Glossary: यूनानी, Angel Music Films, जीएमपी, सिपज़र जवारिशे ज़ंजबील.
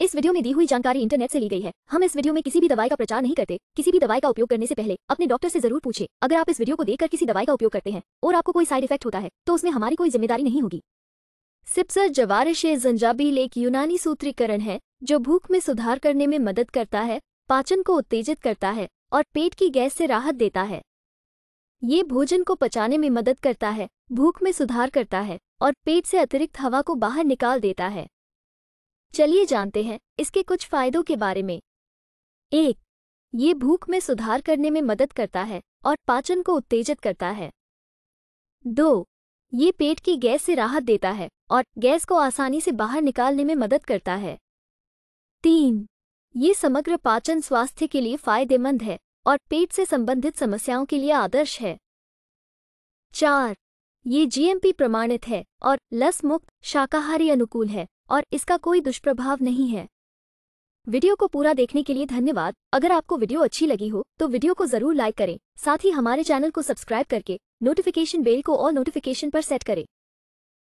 इस वीडियो में दी हुई जानकारी इंटरनेट से ली गई है। हम इस वीडियो में किसी भी दवाई का प्रचार नहीं करते। किसी भी दवाई का उपयोग करने से पहले अपने डॉक्टर से जरूर पूछें। अगर आप इस वीडियो को देखकर किसी दवाई का उपयोग करते हैं और आपको कोई साइड इफेक्ट होता है तो उसमें हमारी कोई जिम्मेदारी नहीं होगी। सिपज़र जवारिशे ज़ंजबील एक यूनानी सूत्रीकरण है जो भूख में सुधार करने में मदद करता है, पाचन को उत्तेजित करता है और पेट की गैस से राहत देता है। ये भोजन को पचाने में मदद करता है, भूख में सुधार करता है और पेट से अतिरिक्त हवा को बाहर निकाल देता है। चलिए जानते हैं इसके कुछ फायदों के बारे में। 1. ये भूख में सुधार करने में मदद करता है और पाचन को उत्तेजित करता है। 2. ये पेट की गैस से राहत देता है और गैस को आसानी से बाहर निकालने में मदद करता है। 3. ये समग्र पाचन स्वास्थ्य के लिए फायदेमंद है और पेट से संबंधित समस्याओं के लिए आदर्श है। 4. ये जीएमपी प्रमाणित है और लस मुक्त शाकाहारी अनुकूल है और इसका कोई दुष्प्रभाव नहीं है। वीडियो को पूरा देखने के लिए धन्यवाद। अगर आपको वीडियो अच्छी लगी हो तो वीडियो को जरूर लाइक करें। साथ ही हमारे चैनल को सब्सक्राइब करके नोटिफिकेशन बेल को ऑल नोटिफिकेशन पर सेट करें।